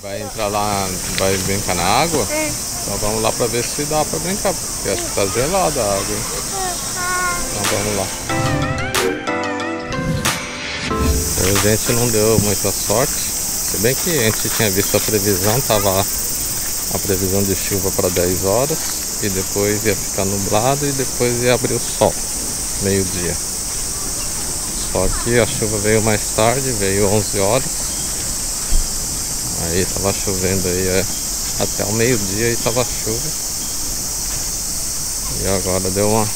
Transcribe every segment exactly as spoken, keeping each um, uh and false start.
Vai entrar lá, vai brincar na água? É. Então vamos lá pra ver se dá pra brincar, porque acho que tá gelada a água, hein? Então vamos lá. A gente não deu muita sorte, se bem que a gente tinha visto a previsão, tava a previsão de chuva para dez horas, e depois ia ficar nublado e depois ia abrir o sol, meio-dia. Só que a chuva veio mais tarde, veio onze horas. Aí tava chovendo aí é, até o meio-dia e tava chuva. E agora deu uma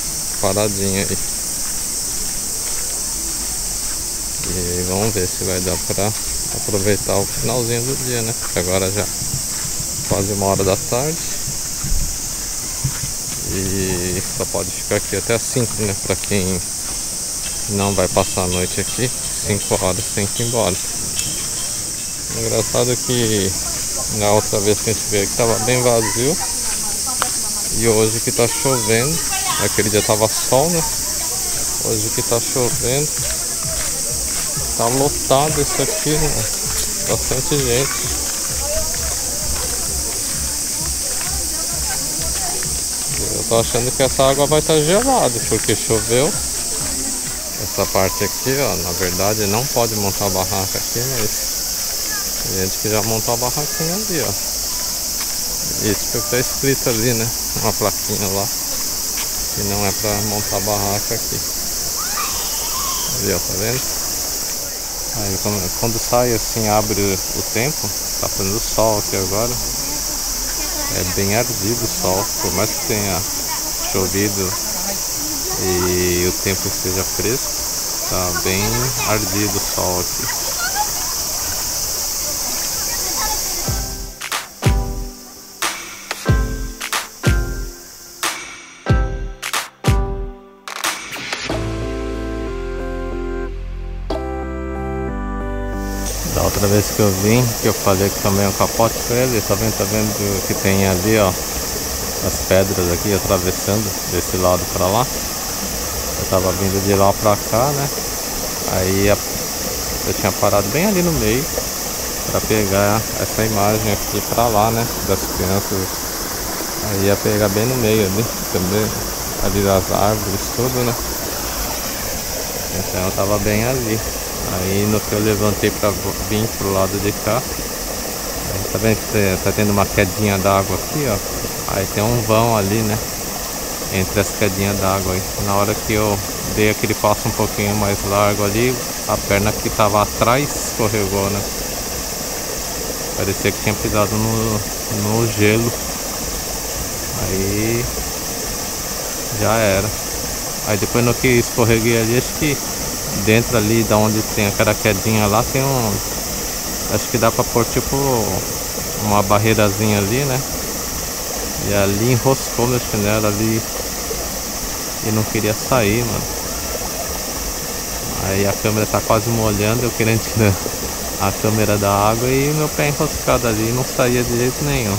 paradinha aí. E vamos ver se vai dar pra aproveitar o finalzinho do dia, né? Porque agora já quase uma hora da tarde. E só pode ficar aqui até as cinco, né? Pra quem não vai passar a noite aqui, cinco horas tem que ir embora. Engraçado que na outra vez que a gente veio aqui tava bem vazio. E hoje que tá chovendo. Aquele dia tava sol, né? Hoje que tá chovendo. Tá lotado isso aqui, né? Bastante gente. Eu tô achando que essa água vai estar gelada, porque choveu. Essa parte aqui, ó, na verdade não pode montar a barraca aqui, mas tem gente que já montou a barraquinha ali, ó. Isso que tá escrito ali, né? Uma plaquinha lá. Que não é pra montar a barraca aqui. Ali, ó, tá vendo? Aí quando, quando sai assim, abre o tempo. Tá fazendo sol aqui agora. É bem ardido o sol. Por mais que tenha chovido e o tempo esteja fresco, tá bem ardido o sol aqui. Da outra vez que eu vim, que eu falei que também o capote preso, tá vendo, tá vendo que tem ali, ó, as pedras aqui atravessando desse lado pra lá. Eu tava vindo de lá pra cá, né? Aí eu tinha parado bem ali no meio pra pegar essa imagem aqui pra lá, né? Das crianças. Aí ia pegar bem no meio ali, também ali das árvores, tudo, né? Então eu tava bem ali. Aí no que eu levantei pra vir pro lado de cá, aí, tá vendo que tá tendo uma quedinha d'água aqui, ó. Aí tem um vão ali, né, entre as quedinhas d'água aí. Na hora que eu dei aquele passo um pouquinho mais largo ali, a perna que tava atrás escorregou, né. Parecia que tinha pisado no, no gelo. Aí já era. Aí depois no que escorreguei ali, acho que dentro ali da onde tem aquela quedinha lá tem um... acho que dá pra pôr tipo uma barreirazinha ali, né? E ali enroscou meu chinelo ali e não queria sair, mano. Aí a câmera tá quase molhando, eu querendo tirar a câmera da água e meu pé enroscado ali, não saía de jeito nenhum.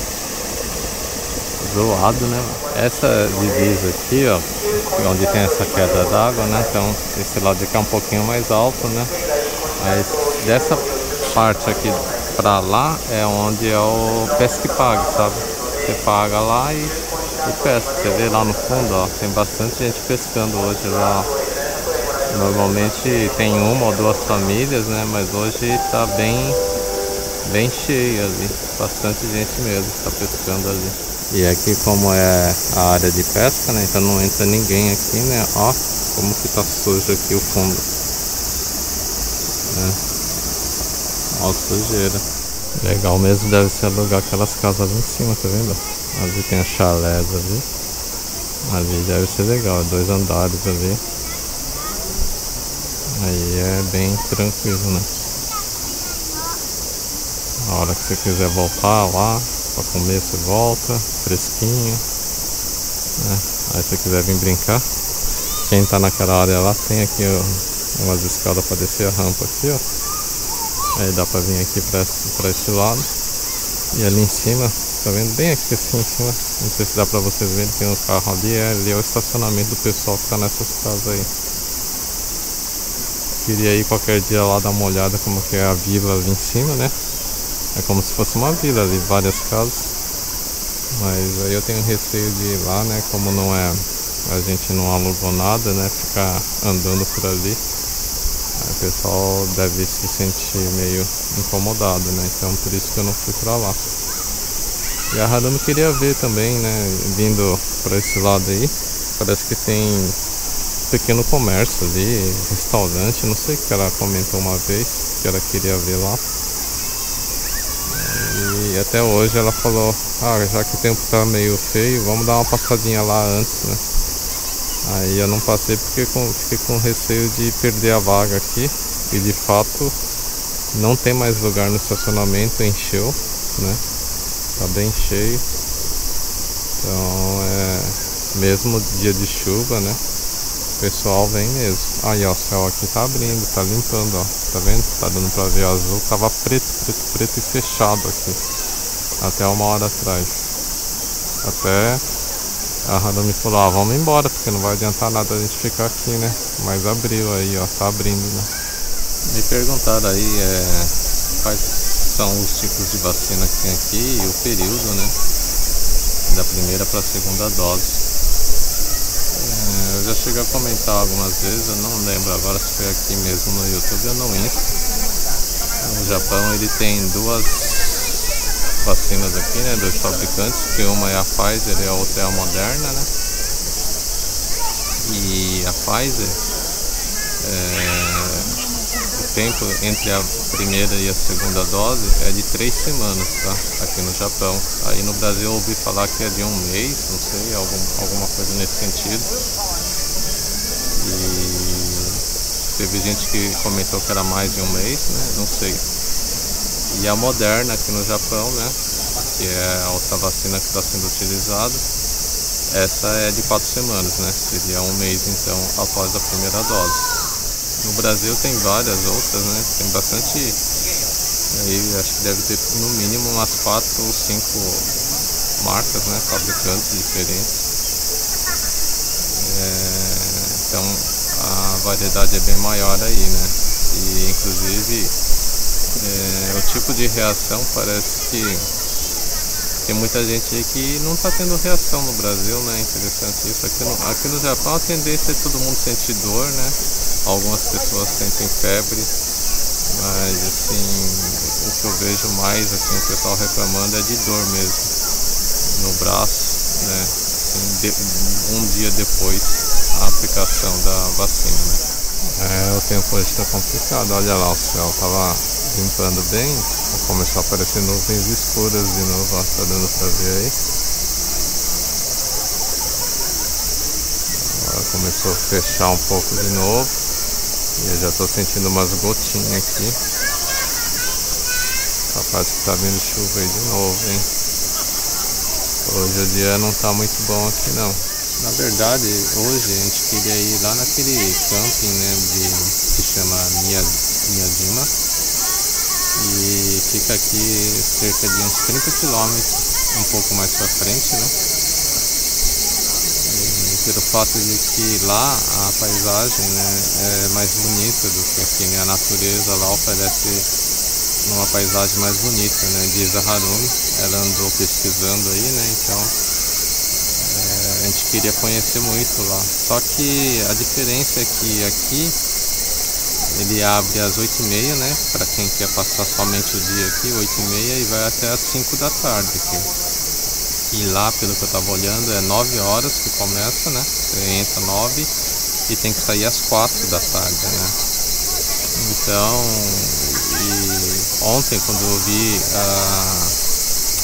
Zoado, né? Essa divisa aqui, ó, onde tem essa queda d'água, né? Então esse lado de cá é um pouquinho mais alto, né? Mas dessa parte aqui pra lá é onde é o pesca e paga, sabe? Você paga lá e, e pesca. Você vê lá no fundo, ó, tem bastante gente pescando hoje lá. Normalmente tem uma ou duas famílias, né? Mas hoje tá bem, bem cheio ali. Bastante gente mesmo tá pescando ali. E aqui como é a área de pesca, né, então não entra ninguém aqui, né, ó, como que tá sujo aqui o fundo, né, ó a sujeira. Legal mesmo deve ser alugar aquelas casas ali em cima, tá vendo? Ali tem a chalés ali, ali deve ser legal, dois andares ali, aí é bem tranquilo, né, a hora que você quiser voltar lá, pra comer você volta, fresquinho, né? Aí se quiser vir brincar, quem tá naquela área lá tem aqui ó, umas escadas pra descer a rampa aqui, ó. Aí dá pra vir aqui pra esse, pra esse lado. E ali em cima, tá vendo? Bem aqui assim em cima, não sei se dá pra vocês verem, tem um carro ali, é, ali é o estacionamento do pessoal que tá nessas casas aí. Queria ir qualquer dia lá dar uma olhada como que é a vila ali em cima, né? É como se fosse uma vila de várias casas. Mas aí eu tenho receio de ir lá, né? Como não é... a gente não alugou nada, né? Ficar andando por ali. Aí o pessoal deve se sentir meio incomodado, né? Então por isso que eu não fui pra lá. E a Harumi queria ver também, né? Vindo pra esse lado aí. Parece que tem pequeno comércio ali, restaurante, não sei o que ela comentou uma vez, que ela queria ver lá. E até hoje ela falou, ah, já que o tempo tá meio feio, vamos dar uma passadinha lá antes, né? Aí eu não passei porque com, fiquei com receio de perder a vaga aqui. E de fato não tem mais lugar no estacionamento, encheu, né? Tá bem cheio. Então é... mesmo dia de chuva, né? O pessoal vem mesmo. Aí ó, o céu aqui tá abrindo, tá limpando, ó. Tá vendo? Tá dando pra ver azul. Tava preto, preto, preto e fechado aqui até uma hora atrás. Até a Harumi falou, ah, vamos embora, porque não vai adiantar nada a gente ficar aqui, né? Mas abriu aí, ó, tá abrindo, né? Me perguntaram aí é, quais são os tipos de vacina que tem aqui e o período, né? Da primeira pra segunda dose. Eu já cheguei a comentar algumas vezes, eu não lembro agora se foi aqui mesmo no YouTube ou no Insta. No Japão ele tem duas vacinas aqui, né, dois fabricantes, que uma é a Pfizer e a outra é a Moderna, né. E a Pfizer, é, o tempo entre a primeira e a segunda dose é de três semanas, tá, aqui no Japão. Aí no Brasil eu ouvi falar que é de um mês, não sei, algum, alguma coisa nesse sentido. E teve gente que comentou que era mais de um mês, né? Não sei. E a Moderna aqui no Japão, né? Que é a outra vacina que está sendo utilizada. Essa é de quatro semanas, né? Seria um mês, então, após a primeira dose. No Brasil tem várias outras, né? Tem bastante. Aí acho que deve ter no mínimo umas quatro ou cinco marcas, né? Fabricantes diferentes. Então a variedade é bem maior aí, né? E inclusive é, o tipo de reação parece que tem muita gente aí que não está tendo reação no Brasil, né? Interessante isso. Aqui no, aqui no Japão a tendência é todo mundo sentir dor, né? Algumas pessoas sentem febre, mas assim, o que eu vejo mais assim, o pessoal reclamando é de dor mesmo, no braço, né? Assim, de, um dia depois a aplicação da vacina, né? É, o tempo hoje tá complicado. Olha lá, o céu tava limpando bem. Começou a aparecer nuvens escuras de novo, ó, tá dando pra ver aí. Agora começou a fechar um pouco de novo. E eu já tô sentindo umas gotinhas aqui. Capaz que tá vindo chuva aí de novo, hein? Hoje o dia não tá muito bom aqui não. Na verdade, hoje a gente queria ir lá naquele camping, né, de, que chama Minha Minha Dima, e fica aqui cerca de uns trinta quilômetros, um pouco mais pra frente, né, e pelo fato de que lá a paisagem, né, é mais bonita do que aqui, né, a natureza lá oferece uma paisagem mais bonita, né, diz a Harumi, ela andou pesquisando aí, né, então... a gente queria conhecer muito lá. Só que a diferença é que aqui ele abre às oito e meia, né? Para quem quer passar somente o dia aqui, oito e meia, e vai até às cinco da tarde aqui. E lá, pelo que eu estava olhando, é nove horas que começa, né? Você entra nove e tem que sair às quatro da tarde, né? Então, e ontem quando eu vi a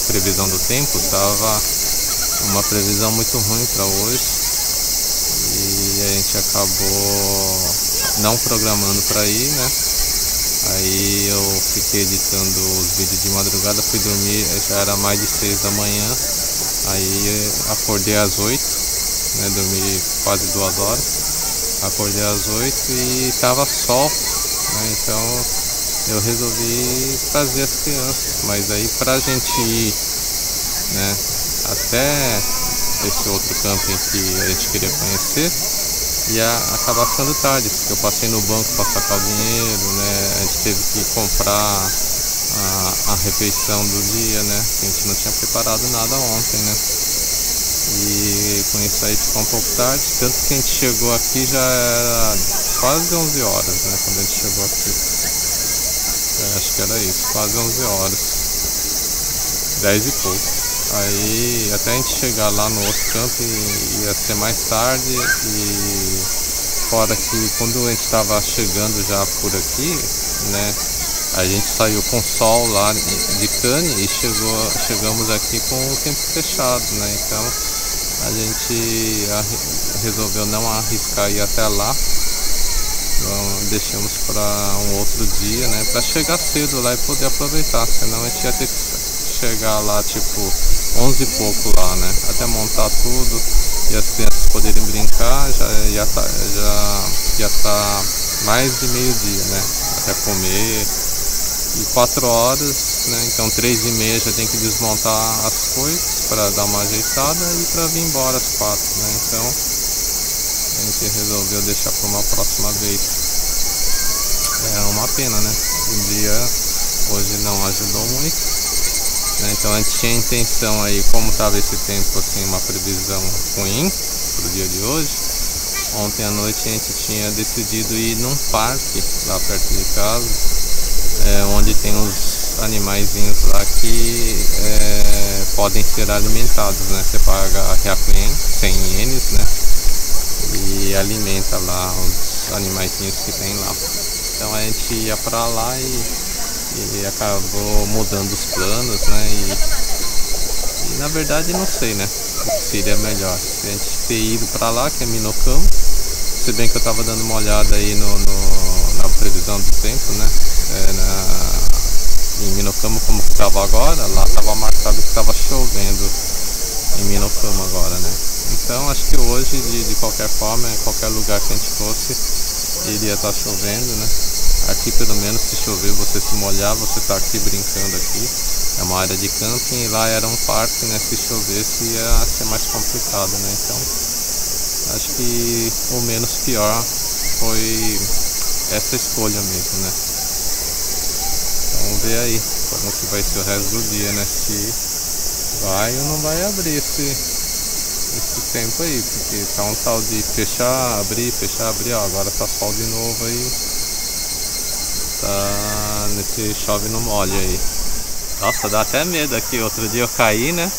previsão do tempo, estava... uma previsão muito ruim para hoje, e a gente acabou não programando para ir, né? Aí eu fiquei editando os vídeos de madrugada, fui dormir, já era mais de seis da manhã, aí acordei às oito, né? Dormi quase duas horas, acordei às oito e tava sol, né? Então eu resolvi trazer as crianças, mas aí pra gente ir, né, até esse outro camping que a gente queria conhecer, ia acabar ficando tarde, porque eu passei no banco para sacar o dinheiro, né? A gente teve que comprar a, a refeição do dia, né? A gente não tinha preparado nada ontem, né? E com isso aí ficou um pouco tarde, tanto que a gente chegou aqui já era quase onze horas, né? Quando a gente chegou aqui, é, acho que era isso, quase onze horas, dez e pouco. Aí até a gente chegar lá no outro campo ia ser mais tarde. E fora que quando a gente estava chegando já por aqui, né, a gente saiu com sol lá de Cane e chegou, chegamos aqui com o tempo fechado, né? Então a gente resolveu não arriscar ir até lá, então deixamos para um outro dia, né, para chegar cedo lá e poder aproveitar, senão a gente ia ter que chegar lá tipo onze e pouco lá, né, até montar tudo e as crianças poderem brincar, já ia tá, já ia tá mais de meio dia, né, até comer, e quatro horas, né, então três e meia já tem que desmontar as coisas para dar uma ajeitada e para vir embora às quatro, né, então a gente resolveu deixar para uma próxima vez. É uma pena, né, o dia hoje não ajudou muito. Então a gente tinha intenção aí, como estava esse tempo assim, uma previsão ruim para o dia de hoje, ontem à noite a gente tinha decidido ir num parque lá perto de casa, é, onde tem uns animaizinhos lá que é, podem ser alimentados, né? Você paga reacuem, cem ienes, né? E alimenta lá os animaizinhos que tem lá. Então a gente ia para lá e... e acabou mudando os planos, né, e, e na verdade não sei, né, o que seria melhor, se a gente ter ido pra lá, que é Minocamo, se bem que eu tava dando uma olhada aí no, no, na previsão do tempo, né, é, na, em Minocamo como que tava agora, lá tava marcado que tava chovendo em Minocamo agora, né, então acho que hoje, de, de qualquer forma, em qualquer lugar que a gente fosse, iria estar tá chovendo, né. Aqui pelo menos se chover você se molhar, você tá aqui brincando aqui, é uma área de camping, e lá era um parque, né, se chovesse ia ser mais complicado, né, então acho que o menos pior foi essa escolha mesmo, né, vamos ver aí como que vai ser o resto do dia, né, se vai ou não vai abrir esse, esse tempo aí, porque tá um tal de fechar, abrir, fechar, abrir, ó, agora tá sol de novo aí. Tá nesse chove no molho aí. Nossa, dá até medo aqui. Outro dia eu caí, né?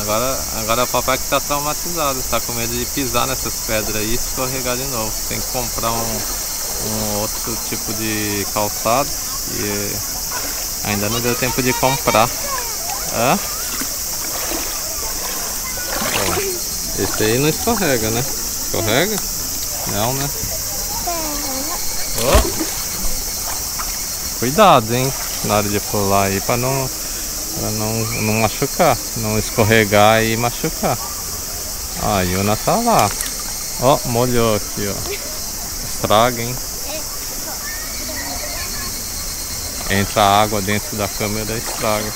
Agora, agora o papai que tá traumatizado. Tá com medo de pisar nessas pedras aí e escorregar de novo. Tem que comprar um, um outro tipo de calçado. E ainda não deu tempo de comprar. Hã? Ó, esse aí não escorrega, né? Escorrega? Não, né? Oh. Cuidado, hein, na hora de pular aí, para não, pra não, não machucar, não escorregar e machucar. Ó, a Yuna tá lá. Ó, molhou aqui, ó. Estraga, hein. Entra água dentro da câmera e estraga.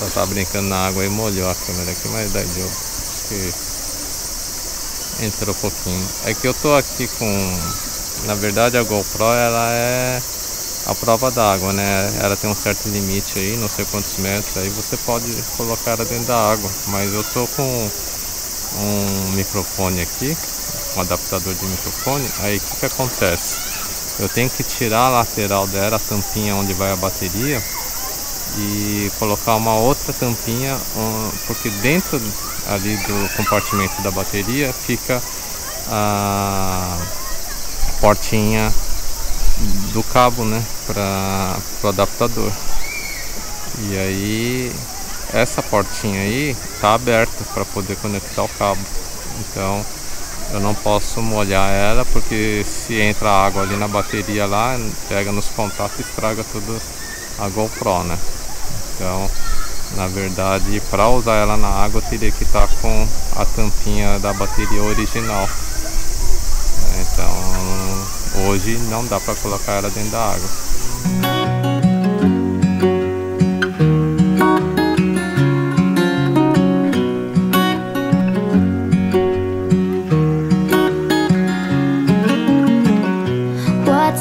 Ela tá brincando na água e molhou a câmera aqui, mas daí deu. Que entrou um pouquinho. É que eu tô aqui com, na verdade a GoPro ela é a prova d'água, né? Ela tem um certo limite aí, não sei quantos metros, aí você pode colocar ela dentro da água. Mas eu tô com um microfone aqui, um adaptador de microfone. Aí o que que acontece? Eu tenho que tirar a lateral dela, a tampinha onde vai a bateria, e colocar uma outra tampinha, porque dentro ali do compartimento da bateria fica a portinha do cabo, né, para o adaptador, e aí essa portinha aí tá aberta para poder conectar o cabo, então eu não posso molhar ela, porque se entra água ali na bateria lá, pega nos contatos e estraga tudo a GoPro, né. Então, na verdade, para usar ela na água, eu teria que estar com a tampinha da bateria original. Então, hoje não dá para colocar ela dentro da água.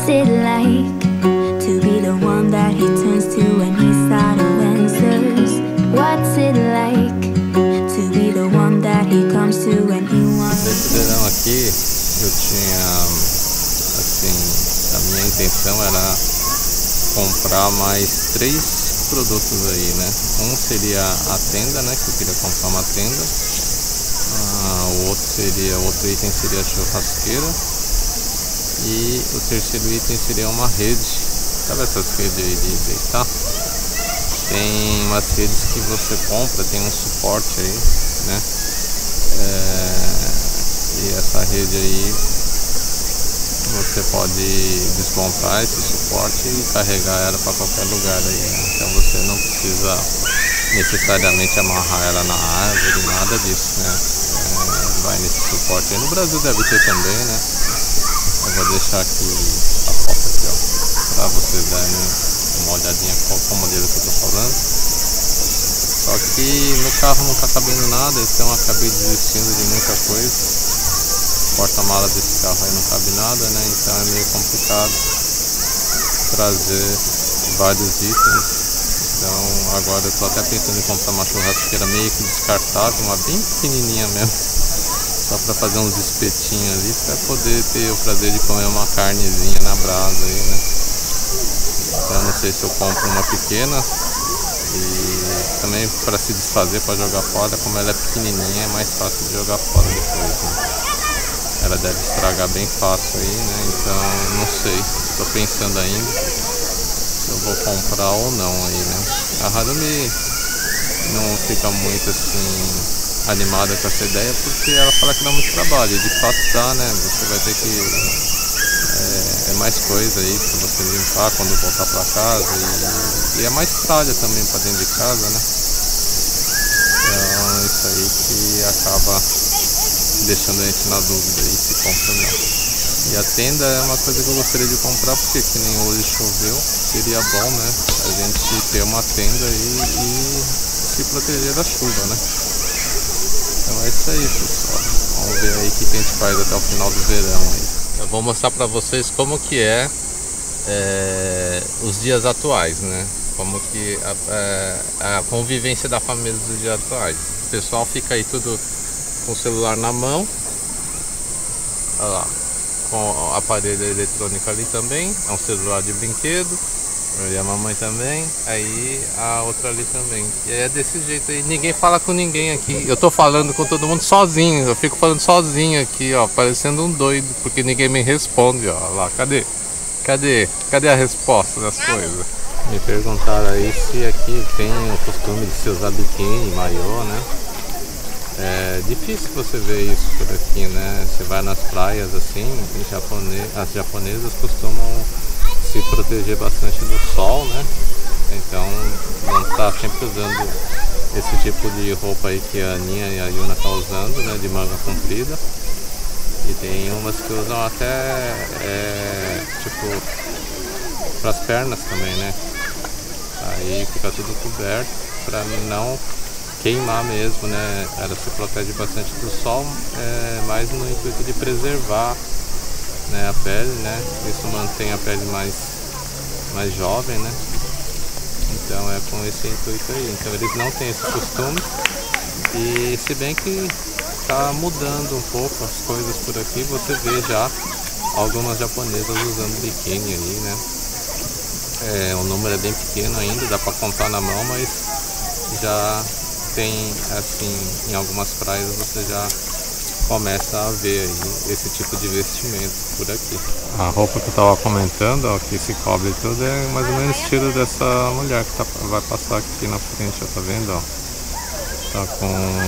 What's it like to be the one that he turns to when he's out of answers? What's it like to be the one that he comes to when he wants? Nesse verão aqui, eu tinha, assim, a minha intenção era comprar mais três produtos aí, né? Um seria a tenda, né? Que eu queria comprar uma tenda. Ah, o outro seria, o outro item seria a churrasqueira. E o terceiro item seria uma rede. Sabe essas redes aí de deitar? Tem umas redes que você compra, tem um suporte aí, né? É... E essa rede aí você pode desmontar esse suporte e carregar ela para qualquer lugar aí, né? Então você não precisa necessariamente amarrar ela na árvore, nada disso, né? É... Vai nesse suporte aí. No Brasil deve ter também, né? Eu vou deixar aqui a foto aqui, ó, pra vocês darem uma olhadinha qual o modelo que eu tô falando. Só que no carro não tá cabendo nada, então eu acabei desistindo de muita coisa. O porta-mala desse carro aí não cabe nada, né? Então é meio complicado trazer vários itens. Então agora eu tô até pensando em comprar uma churrasqueira meio que descartável, uma bem pequenininha mesmo, só para fazer uns espetinhos ali, para poder ter o prazer de comer uma carnezinha na brasa aí, né? Então não sei se eu compro uma pequena e também para se desfazer, para jogar fora. Como ela é pequenininha, é mais fácil de jogar fora depois, né? Ela deve estragar bem fácil aí, né? Então não sei, estou pensando ainda se eu vou comprar ou não aí, né? A Harumi não fica muito assim animada com essa ideia, porque ela fala que dá muito trabalho. De fato dá, né? Você vai ter que... É, é mais coisa aí pra você limpar quando voltar pra casa, e, e é mais tralha também pra dentro de casa, né? Então isso aí que acaba deixando a gente na dúvida aí se compra ou não. E a tenda é uma coisa que eu gostaria de comprar, porque que nem hoje choveu, seria bom, né? A gente ter uma tenda e, e se proteger da chuva, né? Então é isso aí, pessoal. Vamos ver aí o que a gente faz até o final do verão aí. Eu vou mostrar pra vocês como que é, é os dias atuais, né? Como que a, a, a convivência da família dos dias atuais. O pessoal fica aí tudo com o celular na mão. Olha lá, com o aparelho eletrônico ali também. É um celular de brinquedo. E a mamãe também, aí a outra ali também. E é desse jeito aí, ninguém fala com ninguém aqui. Eu tô falando com todo mundo sozinho, eu fico falando sozinho aqui, ó, parecendo um doido, porque ninguém me responde, ó. Lá, cadê? Cadê? Cadê a resposta das coisas? Me perguntaram aí se aqui tem o costume de se usar biquíni, maiô, né? É difícil você ver isso por aqui, né? Você vai nas praias assim, e japonês, as japonesas costumam se proteger bastante do sol, né? Então vão estar sempre usando esse tipo de roupa aí que a Aninha e a Yuna estão usando, né? De manga comprida. E tem umas que usam até é, tipo para as pernas também, né? Aí fica tudo coberto para não queimar mesmo, né? Ela se protege bastante do sol, é, mas no intuito de preservar, né, a pele, né? Isso mantém a pele mais, mais jovem, né? Então é com esse intuito aí. Então eles não têm esse costume. E se bem que tá mudando um pouco as coisas por aqui, você vê já algumas japonesas usando biquíni aí, né? É, o número é bem pequeno ainda, dá para contar na mão, mas já tem assim, em algumas praias você já começa a ver aí esse tipo de vestimento por aqui. A roupa que eu estava comentando, ó, que se cobre tudo, é mais ou menos estilo dessa mulher que tá, vai passar aqui na frente, ó, tá vendo? Ó, tá com,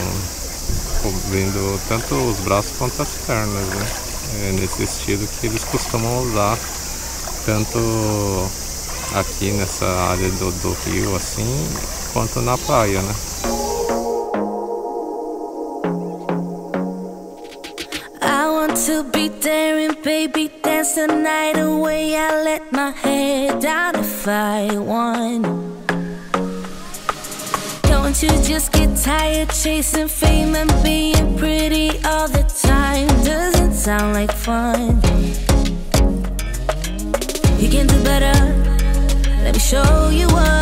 cobrindo tanto os braços quanto as pernas, né? É nesse estilo que eles costumam usar, tanto aqui nessa área do, do rio, assim, quanto na praia, né? To be daring, baby, dance the night away. I let my head down if I want. Don't you just get tired chasing fame and being pretty all the time? Doesn't sound like fun. You can do better. Let me show you what.